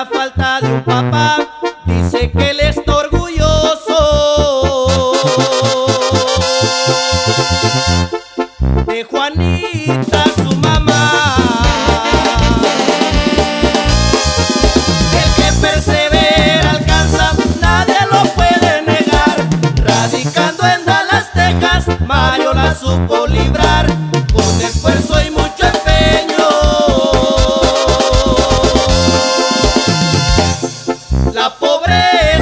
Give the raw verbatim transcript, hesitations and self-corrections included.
la falta de un papá, dice que él está orgulloso de Juanita, su mamá. El que persevera alcanza, nadie lo puede negar. Radicando en Dallas, Texas, Mario la supo librar con esfuerzo y mucho empeño. La pobreza